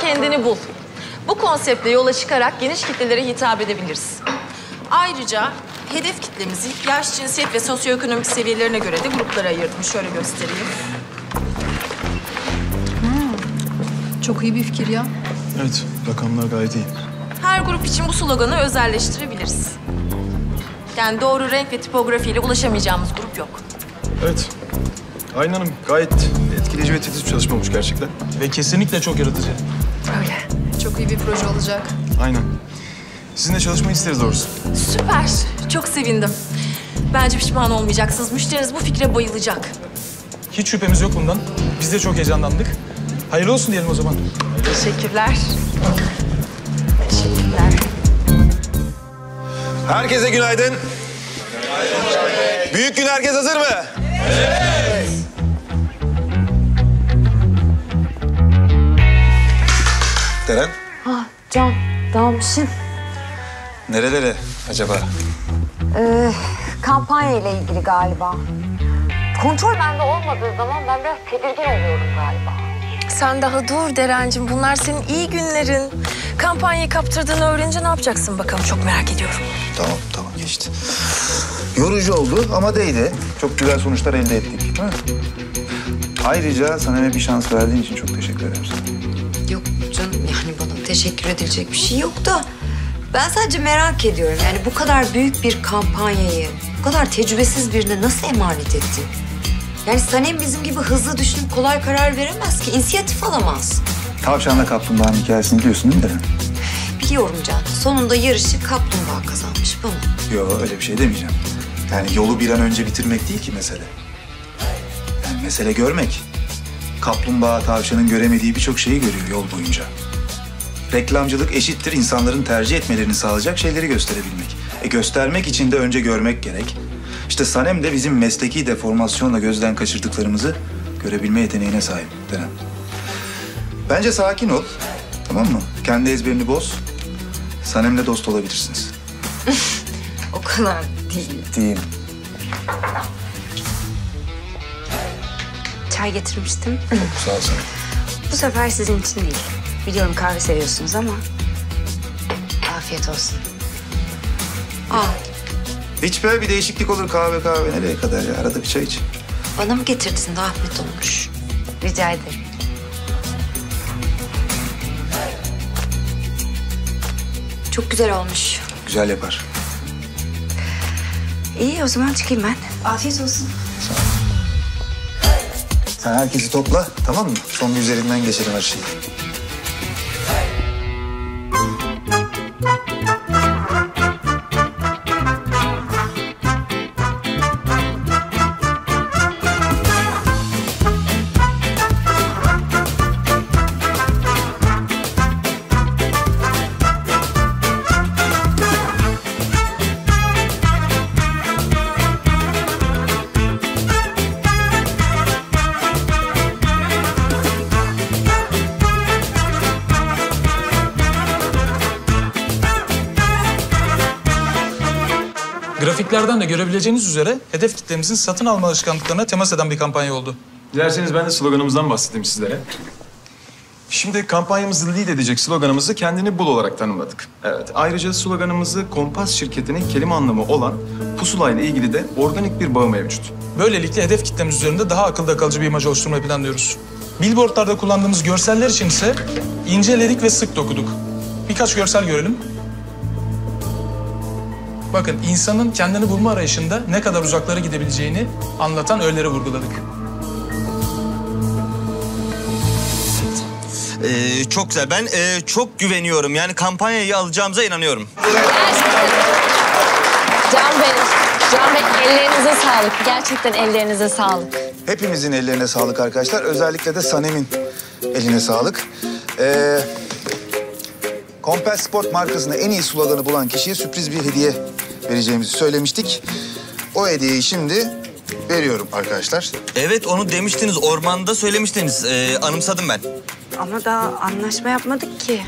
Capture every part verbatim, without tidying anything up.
sen kendini bul. Bu konseptle yola çıkarak geniş kitlelere hitap edebiliriz. Ayrıca hedef kitlemizi yaş, cinsiyet ve sosyoekonomik seviyelerine göre de gruplara ayırdım. Şöyle göstereyim. Hmm. Çok iyi bir fikir ya. Evet, rakamlar gayet iyi. Her grup için bu sloganı özelleştirebiliriz. Yani doğru renk ve tipografiyle ulaşamayacağımız grup yok. Evet. Aynan Hanım gayet etkileyici ve titiz bir çalışma olmuş gerçekten. Ve kesinlikle çok yaratıcı. Öyle. Çok iyi bir proje olacak. Aynen. Sizinle çalışmayı isteriz doğrusu. Süper. Çok sevindim. Bence pişman olmayacaksınız. Müşteriniz bu fikre bayılacak. Hiç şüphemiz yok bundan. Biz de çok heyecanlandık. Hayırlı olsun diyelim o zaman. Teşekkürler. Teşekkürler. Herkese günaydın. Günaydın. Büyük gün herkes hazır mı? Evet. Deren. Ah Can, dalmışım. Nerelere acaba? Ee, kampanya ile ilgili galiba. Kontrol bende olmadığı zaman ben biraz tedirgin oluyorum galiba. Sen daha dur Derencim, bunlar senin iyi günlerin. Kampanyayı kaptırdığını öğrenince ne yapacaksın bakalım, çok merak ediyorum. Tamam tamam geçti. Yorucu oldu ama değdi. Çok güzel sonuçlar elde ettik. Ha? Ayrıca Sanem'e bir şans verdiğin için çok teşekkür ederim sana. Yok canım, yani bana teşekkür edilecek bir şey yok da... Ben sadece merak ediyorum, yani bu kadar büyük bir kampanyayı bu kadar tecrübesiz birine nasıl emanet etti? Yani Sanem bizim gibi hızlı düşünüp kolay karar veremez ki, inisiyatif alamaz. Tavşanla kaplumbağanın hikayesini biliyorsun değil mi Deren? Biliyorum Can, sonunda yarışı kaplumbağa kazanmış bana. Yok öyle bir şey demeyeceğim. Yani yolu bir an önce bitirmek değil ki mesele. Yani mesele görmek. Kaplumbağa tavşanın göremediği birçok şeyi görüyor yol boyunca. Reklamcılık eşittir insanların tercih etmelerini sağlayacak şeyleri gösterebilmek. E göstermek için de önce görmek gerek. İşte Sanem de bizim mesleki deformasyonla gözden kaçırdıklarımızı görebilme yeteneğine sahip Deren. Bence sakin ol, tamam mı? Kendi ezberini boz, Sanem'le dost olabilirsiniz. O kadar değil. Değil. Çay getirmiştim. Çok sağ ol Sanem. Bu sefer sizin için değil. Biliyorum kahve seviyorsunuz ama afiyet olsun. Aa. İç be, bir değişiklik olur, kahve kahve nereye kadar ya, arada bir çay iç. Bana mı getirdin, daha afiyet olmuş. Rica ederim. Çok güzel olmuş. Güzel yapar. İyi o zaman çıkayım ben. Afiyet olsun. Sağ ol. Sen herkesi topla tamam mı? Son bir üzerinden geçelim her şeyi. Grafiklerden de görebileceğiniz üzere hedef kitlemizin satın alma alışkanlıklarına temas eden bir kampanya oldu. Dilerseniz ben de sloganımızdan bahsedeyim sizlere. Şimdi kampanyamızı lead edecek sloganımızı kendini bul olarak tanımladık. Evet. Ayrıca sloganımızı Compass şirketinin kelime anlamı olan pusula ile ilgili de organik bir bağı mevcut. Böylelikle hedef kitlemiz üzerinde daha akılda kalıcı bir imaj oluşturmayı planlıyoruz. Billboardlarda kullandığımız görseller için ise inceledik ve sık dokuduk. Birkaç görsel görelim. Bakın, insanın kendini bulma arayışında ne kadar uzaklara gidebileceğini anlatan öğeleri vurguladık. Ee, çok güzel. Ben e, çok güveniyorum. Yani kampanyayı alacağımıza inanıyorum. Gerçekten. Can Bey, Can Bey ellerinize sağlık. Gerçekten ellerinize sağlık. Hepimizin ellerine sağlık arkadaşlar. Özellikle de Sanem'in eline sağlık. Ee... Compass Sport markasının en iyi sloganı bulan kişiye sürpriz bir hediye vereceğimizi söylemiştik. O hediyeyi şimdi veriyorum arkadaşlar. Evet, onu demiştiniz. Ormanda söylemiştiniz. Ee, anımsadım ben. Ama daha anlaşma yapmadık ki.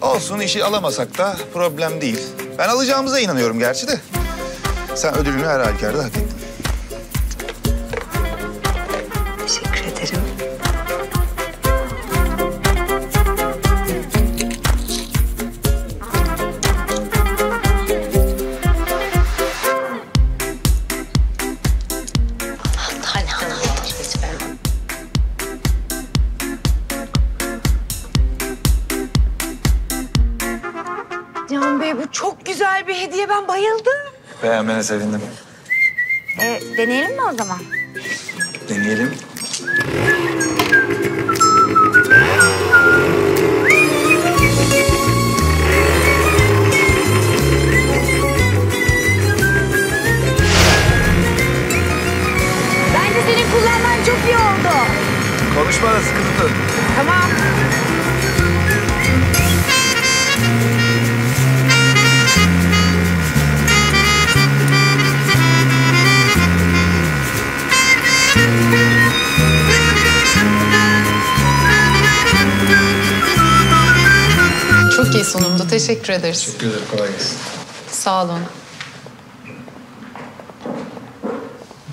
Olsun, işi alamasak da problem değil. Ben alacağımıza inanıyorum gerçi de. Sen ödülünü her halükarda hak ettin. Teşekkür ederim. Orhan Bey bu çok güzel bir hediye. Ben bayıldım. Beğenmene sevindim. E, deneyelim mi o zaman? Deneyelim. Bence senin kullanman çok iyi oldu. Konuşma da sıkıntı. Tamam. Çok iyi sunumdu. Teşekkür ederiz. Teşekkür ederim. Kolay gelsin. Sağ olun.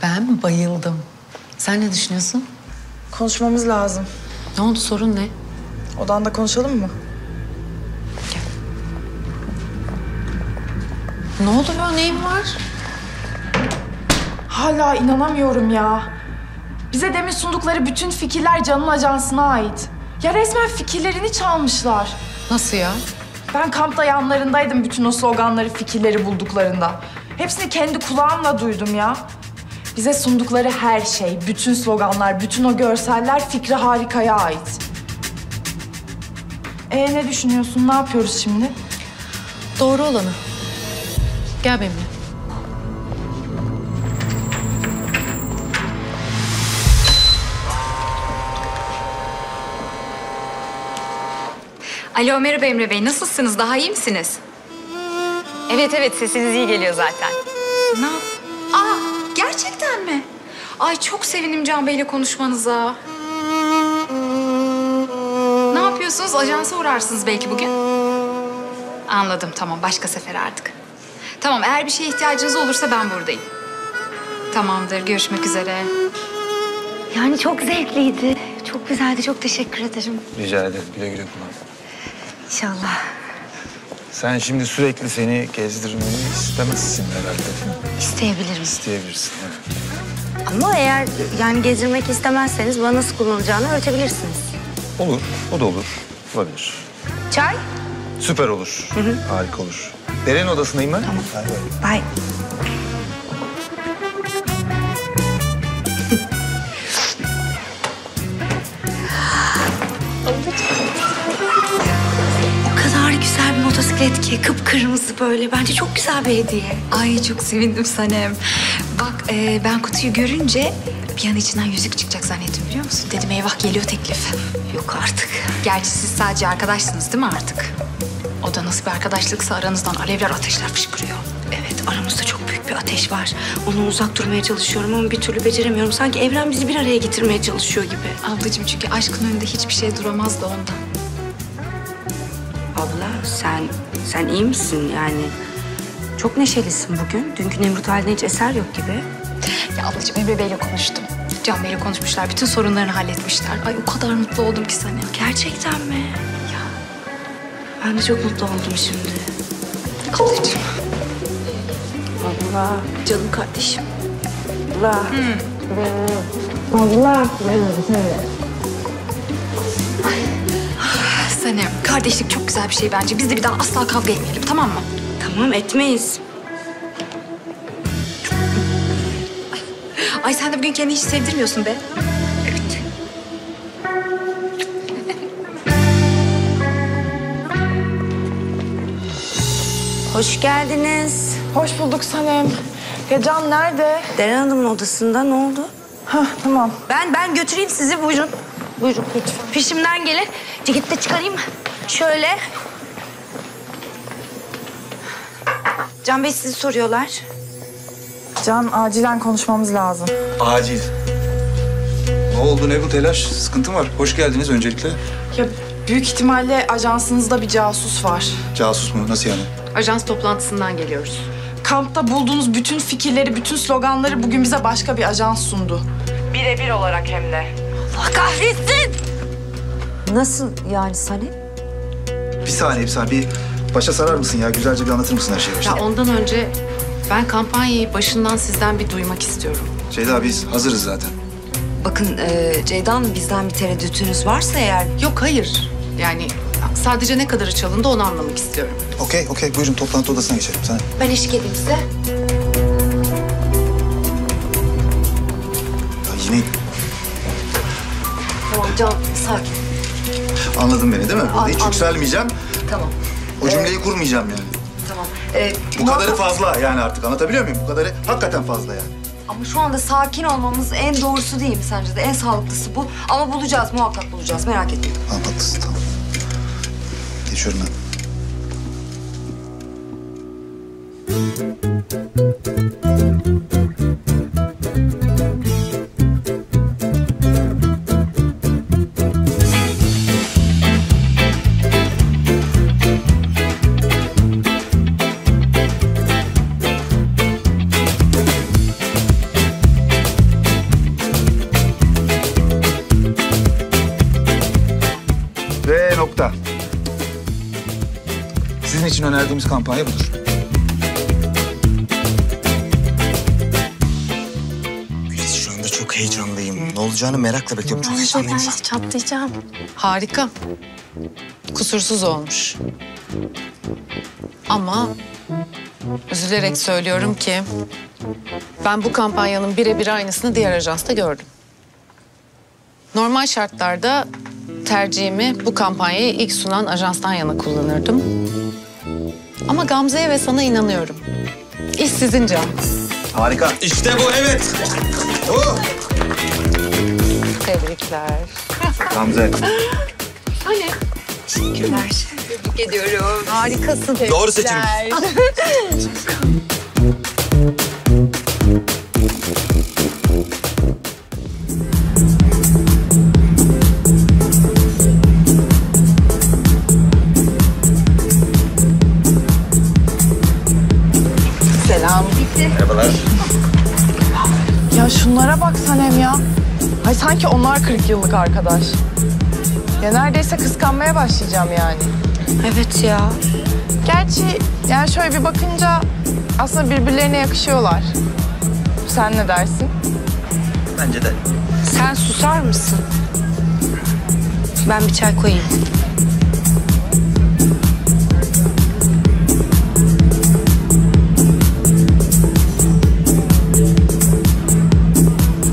Ben bayıldım. Sen ne düşünüyorsun? Konuşmamız lazım. Ne oldu? Sorun ne? Odanda konuşalım mı? Gel. Ne oldu ya? Neyin var? Hala inanamıyorum ya. Bize demin sundukları bütün fikirler Can'ın ajansına ait. Ya resmen fikirlerini çalmışlar. Nasıl ya? Ben kampta yanlarındaydım bütün o sloganları, fikirleri bulduklarında. Hepsini kendi kulağımla duydum ya. Bize sundukları her şey, bütün sloganlar, bütün o görseller Fikri Harika'ya ait. Ee ne düşünüyorsun? Ne yapıyoruz şimdi? Doğru olanı. Gel benimle. Alo, merhaba Emre Bey. Nasılsınız? Daha iyi misiniz? Evet, evet. Sesiniz iyi geliyor zaten. Ne yap? Aa, gerçekten mi? Ay çok sevindim Can Bey'le konuşmanıza. Ne yapıyorsunuz? Ajansa uğrarsınız belki bugün. Anladım, tamam. Başka sefer artık. Tamam, eğer bir şeye ihtiyacınız olursa ben buradayım. Tamamdır, görüşmek üzere. Yani çok zevkliydi. Çok güzeldi, çok teşekkür ederim. Rica ederim. Güle güle kullanın. İnşallah. Sen şimdi sürekli seni gezdirmeyi istemezsin herhalde. İsteyebilirim. İsteyebilirsin. Evet. Ama eğer yani gezdirmek istemezseniz bana nasıl kullanacağını öğretebilirsiniz. Olur, o da olur. Olabilir. Çay? Süper olur. Hı hı. Harika olur. Deren odasındayım ben. Tamam. Bye. Bye. Motosiklet ki kıpkırmızı böyle. Bence çok güzel bir hediye. Ay çok sevindim Sanem. Bak e, ben kutuyu görünce bir an içinden yüzük çıkacak zannettim biliyor musun? Dedim eyvah geliyor teklif. Yok artık. Gerçi siz sadece arkadaşsınız değil mi artık? O da nasıl bir arkadaşlıksa aranızdan alevler ateşler fışkırıyor. Evet aramızda çok büyük bir ateş var. Ondan uzak durmaya çalışıyorum ama bir türlü beceremiyorum. Sanki evren bizi bir araya getirmeye çalışıyor gibi. Ablacığım çünkü aşkın önünde hiçbir şey duramaz da ondan. Abla sen, sen iyi misin yani? Çok neşelisin bugün. Dünkü Nemrut haline hiç eser yok gibi. Ya ablacığım Emre Bey'le konuştum. Can Bey'le konuşmuşlar. Bütün sorunlarını halletmişler. Ay o kadar mutlu oldum ki sana. Gerçekten mi? Ya. Ben de çok mutlu oldum şimdi. Ablacığım. Abla. Canım kardeşim. Abla. Hmm. Abla. Sanem, kardeşlik çok güzel bir şey bence. Biz de bir daha asla kavga etmeyelim, tamam mı? Tamam, etmeyiz. Ay sen de bugün kendini hiç sevdirmiyorsun be. Evet. Hoş geldiniz. Hoş bulduk Sanem. Ya Can nerede? Deren Hanım'ın odasında, ne oldu? Hah, tamam. Ben, ben götüreyim sizi, buyurun. Buyurun lütfen. Peşimden gelin. Ceketi de çıkarayım. Şöyle. Can Bey sizi soruyorlar. Can acilen konuşmamız lazım. Acil. Ne oldu ne bu telaş? Sıkıntı var. Hoş geldiniz öncelikle. Ya büyük ihtimalle ajansınızda bir casus var. Casus mu? Nasıl yani? Ajans toplantısından geliyoruz. Kampta bulduğunuz bütün fikirleri, bütün sloganları bugün bize başka bir ajans sundu. Birebir olarak hem de. Allah kahretsin! Nasıl yani Sanem? Bir saniye, bir saniye. Bir başa sarar mısın ya? Güzelce bir anlatır mısın her şeyi? Ya ondan önce ben kampanyayı başından sizden bir duymak istiyorum. Ceyda biz hazırız zaten. Bakın e, Ceyda Hanım bizden bir tereddütünüz varsa eğer... Yok hayır. Yani Sadece ne kadarı çalındı onu anlamak istiyorum. Okey, okey. Buyurun toplantı odasına geçelim. Sen. Ben eşlik edeyim size. Ya yine... Tamam Can, sakin. Anladın beni değil mi? Burada An hiç yükselmeyeceğim. Tamam. O cümleyi ee... kurmayacağım yani. Tamam. Ee, bu kadarı fazla yani artık. Anlatabiliyor muyum? Bu kadarı hakikaten fazla yani. Ama şu anda sakin olmamız en doğrusu değil mi sence de? En sağlıklısı bu. Ama bulacağız, muhakkak bulacağız. Merak etmeyin. Haklısın, tamam. Geçiyorum ben. Önerdiğimiz kampanya budur. Güliz, şu anda çok heyecanlıyım. Hı. Ne olacağını merakla bekliyorum. Çok heyecanlıyım. Ben çatlayacağım. Harika. Kusursuz olmuş. Ama üzülerek söylüyorum ki ben bu kampanyanın birebir aynısını diğer ajansta gördüm. Normal şartlarda tercihimi bu kampanyayı ilk sunan ajanstan yana kullanırdım. Ama Gamze'ye ve sana inanıyorum. İş sizin Can. Harika. İşte bu, evet. Oh. Tebrikler. Gamze. Öyle. Teşekkürler. Tebrik ediyorum. Harikasın. Tebrikler. Doğru seçim. Merhabalar. Ya şunlara bak Sanem ya. Ay sanki onlar kırk yıllık arkadaş. Ya neredeyse kıskanmaya başlayacağım yani. Evet ya. Gerçi yani şöyle bir bakınca aslında birbirlerine yakışıyorlar. Sen ne dersin? Bence de. Sen susar mısın? Ben bir çay koyayım.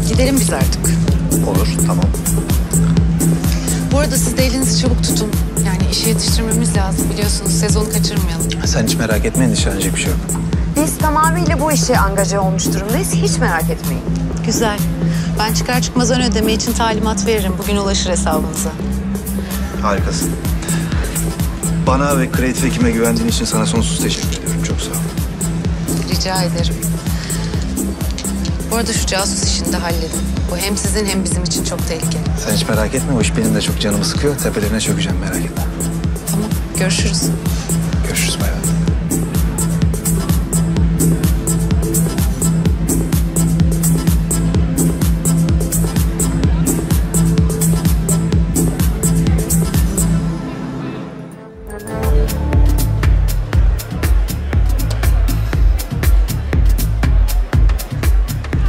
Gidelim biz artık. Olur, tamam. Bu arada siz de elinizi çabuk tutun. Yani işi yetiştirmemiz lazım biliyorsunuz. Sezonu kaçırmayalım. Sen hiç merak etmeyin, endişelenecek bir şey yok. Biz tamamıyla bu işe angaja olmuş durumdayız. Hiç merak etmeyin. Güzel. Ben çıkar çıkmaz ön ödeme için talimat veririm. Bugün ulaşır hesabınıza. Harikasın. Bana ve kreatif ekime güvendiğin için sana sonsuz teşekkür ediyorum. Çok sağ ol. Rica ederim. Bu arada şu casus işini de halledin. Bu hem sizin hem bizim için çok tehlikeli. Sen hiç merak etme, o iş benim de çok canımı sıkıyor. Tepelerine çökeceğim, merak etme. Tamam, görüşürüz. Görüşürüz Vedat.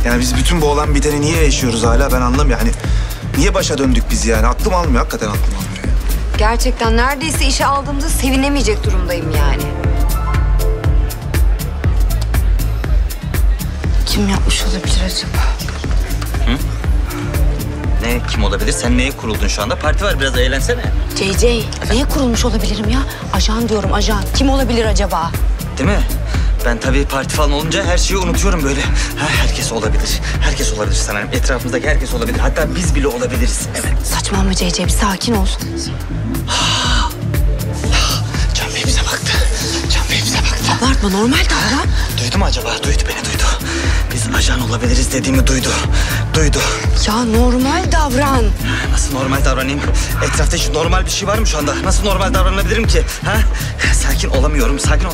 Yani biz bütün bu olan biteni niye yaşıyoruz hala ben anlamıyorum. Yani niye başa döndük biz yani? Aklım almıyor, hakikaten aklım almıyor. Gerçekten neredeyse işe aldığımızda sevinemeyecek durumdayım yani. Kim yapmış olabilir acaba? Hı? Ne kim olabilir? Sen neye kuruldun şu anda? Parti var, biraz eğlensene. C C, neye kurulmuş olabilirim ya? Ajan diyorum, ajan. Kim olabilir acaba? Değil mi? Ben tabii parti falan olunca her şeyi unutuyorum böyle. Ha, herkes olabilir. Herkes olabilir sanırım. Etrafımızdaki herkes olabilir. Hatta biz bile olabiliriz. Evet. Saçmalama C C, bir sakin ol. Can Bey bize baktı. Can Bey bize baktı. Abartma, normal davran. Duydu mu acaba? Duydu, beni duydu. Biz ajan olabiliriz dediğimi duydu. Duydu. Ya normal davran. Nasıl normal davranayım? Etrafta hiç normal bir şey var mı şu anda? Nasıl normal davranabilirim ki? Ha? Sakin olamıyorum, sakin ol.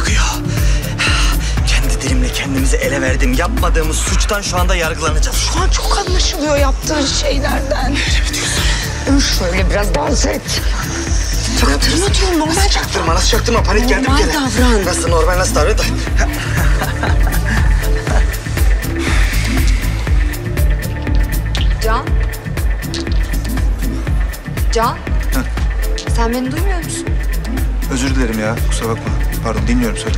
Bakıyor. Kendi dilimle kendimizi ele verdim. Yapmadığımız suçtan şu anda yargılanacağız. Şu an çok anlaşılıyor yaptığın şeylerden. Öyle mi diyorsun? Şöyle biraz dans et. Çaktırma diyorum, normal. Nasıl çaktırma, nasıl çaktırma? Panik geldi bir kere. Normal davran. Nasıl normal, nasıl davran? Can? Can? Heh. Sen beni duymuyor musun? Özür dilerim ya, kusura bakma. Pardon, dinliyorum, söyle.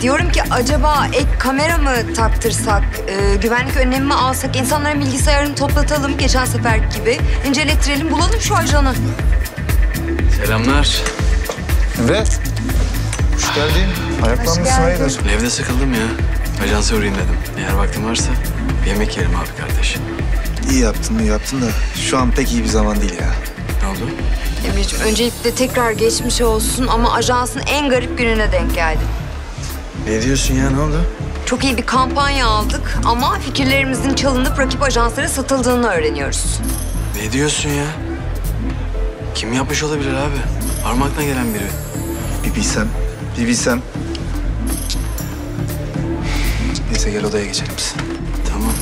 Diyorum ki acaba ek kamera mı taktırsak, e, güvenlik önlemi mi alsak, insanların bilgisayarını toplatalım geçen sefer gibi, incelettirelim, bulalım şu ajanı. Selamlar. Emre. Hoş geldin. Ayaklanmışsın, hayırdır? Evde sıkıldım ya. Ajansı uğrayayım dedim. Eğer vaktin varsa bir yemek yerim abi kardeş. İyi yaptın, iyi yaptın da şu an pek iyi bir zaman değil ya. Ne oldu? Emreciğim, öncelikle tekrar geçmiş olsun ama ajansın en garip gününe denk geldim. Ne diyorsun ya, ne oldu? Çok iyi bir kampanya aldık ama fikirlerimizin çalınıp rakip ajanslara satıldığını öğreniyoruz. Ne diyorsun ya? Kim yapmış olabilir abi? Parmakla gelen biri. Bir bilsem, bir bilsem. Neyse, gel odaya geçelim biz. Tamam.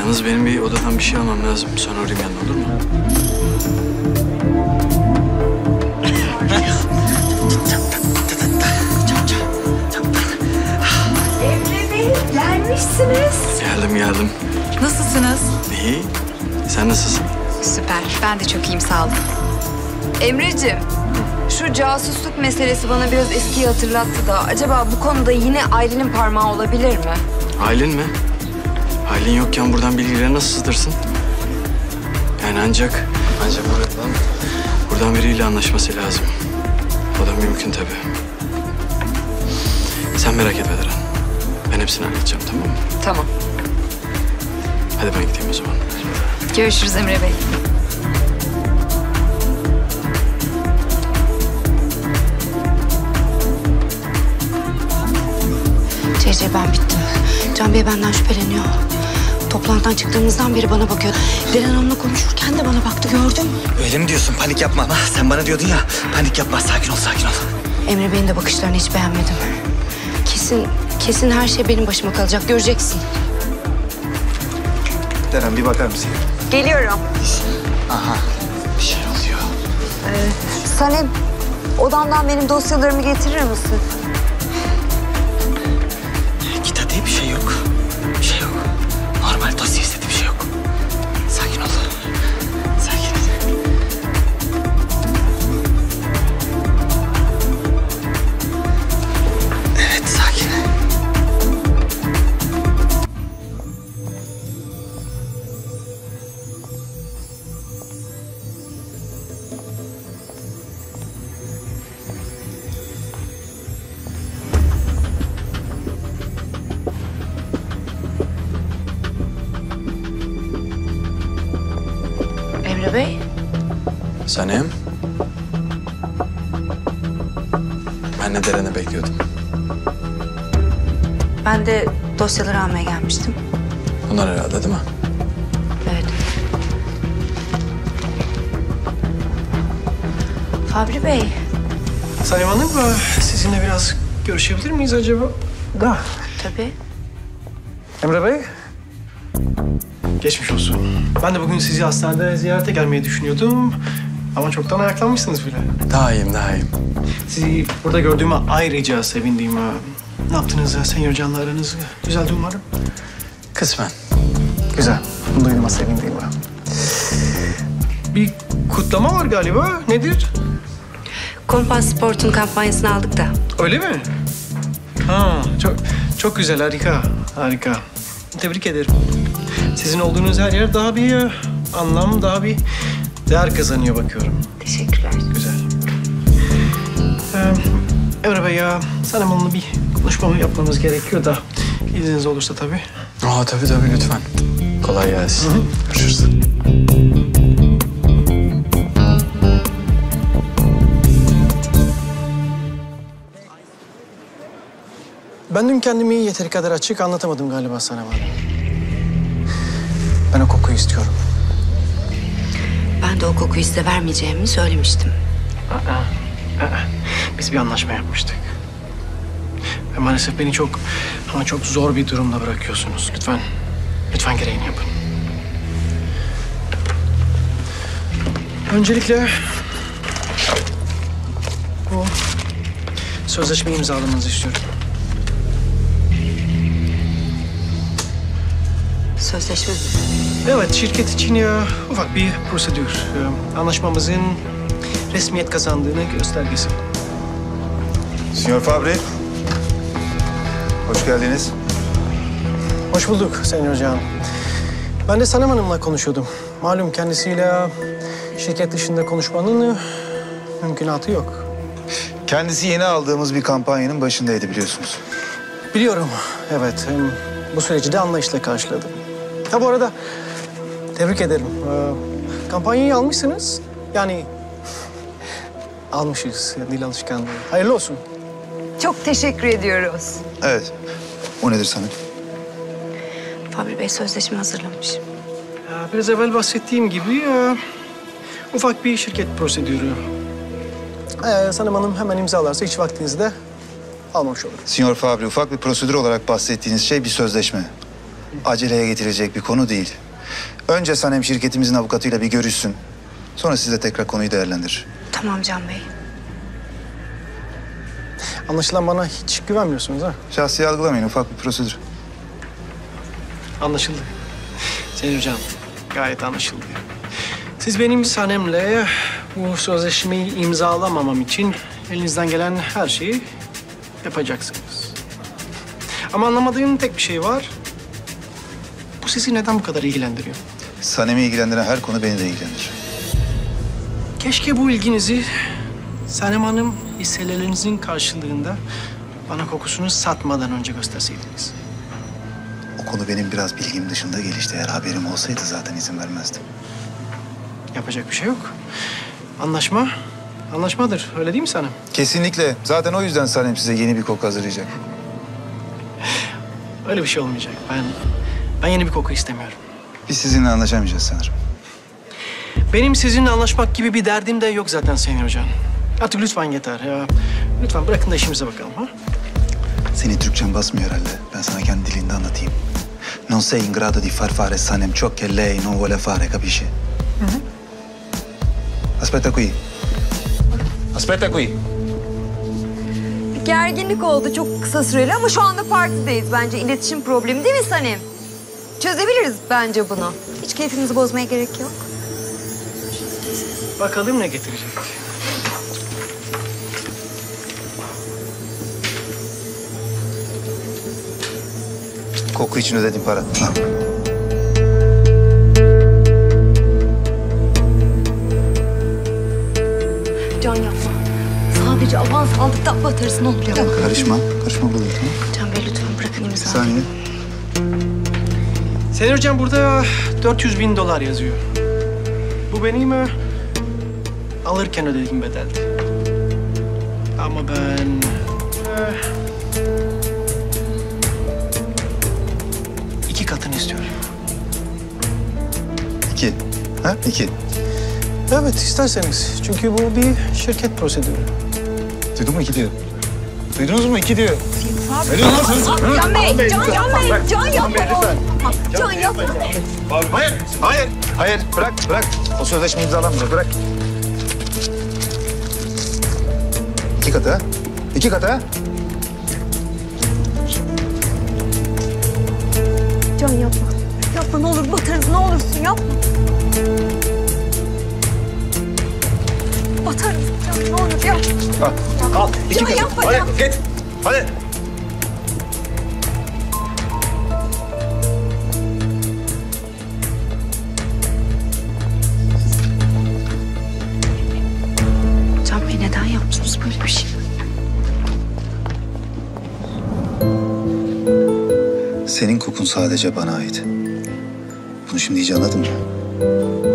Yalnız benim bir odadan bir şey almam lazım. Sonra uğrayayım yanına, olur mu? Emre Bey, gelmişsiniz. Geldim, geldim. Nasılsınız? İyi. Sen nasılsın? Süper. Ben de çok iyiyim, sağ olun. Emreciğim, şu casusluk meselesi bana biraz eskiyi hatırlattı da... acaba bu konuda yine ailenin parmağı olabilir mi? Ailen mi? Ailen yokken buradan bilgileri nasıl sızdırsın? Yani ancak, ancak buradan, buradan biriyle anlaşması lazım. O da mümkün tabii. Sen merak etme Deren. Ben hepsini halledeceğim, tamam mı? Tamam. Hadi ben gideyim o zaman. Görüşürüz Emre Bey. C C ben bittim. Can Bey benden şüpheleniyor. Toplantıdan çıktığımızdan beri bana bakıyor. Deren Hanım'la konuşurken de bana baktı, gördün mü? Öyle mi diyorsun? Panik yapma. Ha, sen bana diyordun ya, panik yapma, sakin ol, sakin ol. Emre Bey'in de bakışlarını hiç beğenmedim. Kesin, kesin her şey benim başıma kalacak, göreceksin. Deren, bir bakar mısın? Geliyorum. Aha, bir şey oluyor. Ee, Sanem, odamdan benim dosyalarımı getirir misin? Bir şey yok. Bir şey yok. Normal dosya istediği bir şey yok. Sakin ol. Sakin ol. Evet, sakin. Bey. Sanem. Ben de Deren'i bekliyordum. Ben de dosyaları almaya gelmiştim. Bunlar herhalde değil mi? Evet. Fabri Bey. Sanem Hanım, sizinle biraz görüşebilir miyiz acaba? Da. Tabii. Emre Bey. Geçmiş olsun. Ben de bugün sizi hastanede ziyarete gelmeyi düşünüyordum. Ama çoktan ayaklanmışsınız bile. Daha iyiyim, daha iyiyim. Sizi burada gördüğüme ayrıca sevindiğim. Ne yaptınız ya? Senyor Can'la aranız güzeldi umarım. Kısmen. Güzel. Bunu duyduğuma sevindiğim. Bir kutlama var galiba. Nedir? Compass Sport'un kampanyasını aldık da. Öyle mi? Ha, çok, çok güzel. Harika. Harika. Tebrik ederim. Sizin olduğunuz her yer daha bir anlam, daha bir değer kazanıyor bakıyorum. Teşekkürler. Güzel. Ee, Emre Bey ya, Sanem Hanım'la bir konuşmamı yapmamız gerekiyor da izniniz olursa tabii. Aa, tabii tabii, lütfen. Kolay gelsin. Hı hı. Görüşürüz. Ben dün kendimi yeteri kadar açık anlatamadım galiba Sanem Hanım. Ben o kokuyu istiyorum. Ben de o kokuyu size vermeyeceğimi söylemiştim. Aa, aa. Biz bir anlaşma yapmıştık. Ve maalesef beni çok ama çok zor bir durumda bırakıyorsunuz. Lütfen, lütfen gereğini yapın. Öncelikle bu sözleşmeyi imzalamanızı istiyorum. Sözleşme. Evet, şirket için ya, ufak bir prosedür. Anlaşmamızın resmiyet kazandığını göstergesi. Signor Fabri, hoş geldiniz. Hoş bulduk Sayın Hocam. Ben de Sanem Hanım'la konuşuyordum. Malum kendisiyle şirket dışında konuşmanın mümkünatı yok. Kendisi yeni aldığımız bir kampanyanın başındaydı biliyorsunuz. Biliyorum, evet. Bu süreci de anlayışla karşıladım. Ha bu arada tebrik ederim. Ee, kampanyayı almışsınız. Yani almışız dil alışkanlığı. Hayırlı olsun. Çok teşekkür ediyoruz. Evet. O nedir Sanem? Fabri Bey sözleşme hazırlamış. Ya, biraz evvel bahsettiğim gibi ya, ufak bir şirket prosedürü. Ee, Sanem Hanım hemen imzalarsa hiç vaktinizi de almamış olur. Signor Fabri, ufak bir prosedür olarak bahsettiğiniz şey bir sözleşme. Aceleye getirecek bir konu değil. Önce Sanem şirketimizin avukatıyla bir görüşsün. Sonra siz de tekrar konuyu değerlendirir. Tamam Can Bey. Anlaşılan bana hiç güvenmiyorsunuz ha? Şahsi algılamayın, ufak bir prosedür. Anlaşıldı. Sayın Hocam, gayet anlaşıldı. Siz benim Sanem'le bu sözleşmeyi imzalamamam için elinizden gelen her şeyi yapacaksınız. Ama anlamadığım tek bir şey var. Bu sizi neden bu kadar ilgilendiriyor? Sanem'i ilgilendiren her konu beni de ilgilendirir. Keşke bu ilginizi Sanem Hanım hisselerinizin karşılığında bana kokusunu satmadan önce gösterseydiniz. O konu benim biraz bilgim dışında gelişti. Eğer haberim olsaydı zaten izin vermezdim. Yapacak bir şey yok. Anlaşma, anlaşmadır. Öyle değil mi Sanem? Kesinlikle. Zaten o yüzden Sanem size yeni bir koku hazırlayacak. Öyle bir şey olmayacak. Ben, ben yeni bir koku istemiyorum. Biz sizinle anlaşamayacağız sanırım. Benim sizinle anlaşmak gibi bir derdim de yok zaten Sayın Hocam. Artık lütfen yeter ya. Lütfen bırakın da işimize bakalım ha. Seni Türkçen basmıyor herhalde. Ben sana kendi dilinde anlatayım. Non sei in grado di far fare Sanem ciò che lei non vuole fare, capisci? Aspetta qui. Aspetta qui. Bir gerginlik oldu çok kısa süreli ama şu anda partideyiz bence. İletişim problemi değil mi Sanem? Çözebiliriz bence bunu. Hiç keyfimizi bozmaya gerek yok. Bakalım ne getirecek. Koku için ödedim para. Ha. Can yapma. Sadece avans aldıktan batarız ne olur ya. Karışma. Karışma burada tamam. Can Bey lütfen bırakın imzayı. Saniye. Sayın Hocam burada dört yüz bin dolar yazıyor. Bu benim alırken ödediğim bedeldi. Ama ben... iki katını istiyorum. İki? Ha? İki? Evet, isterseniz. Çünkü bu bir şirket prosedürü. Duydun mu? İki diyor. Duydunuz mu? İki diyor. Fabri, Can Bey, Can, Can Bey, Can yapma. Can yapma. Hayır, hayır, hayır. Bırak, bırak. O sözleşme imzalanmıyor, bırak. İki katı ha? İki katı ha? Can yapma. Yapma ne olur batarız ne olursun yapma. Batarız Can ne olur yapma. Ha, al iki katı. Can yapma Can. Hadi git. Hadi. Senin kokun sadece bana ait. Bunu şimdi iyice anladın mı?